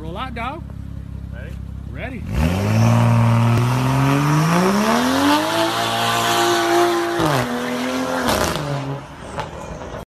Roll out, dog. Ready? Ready.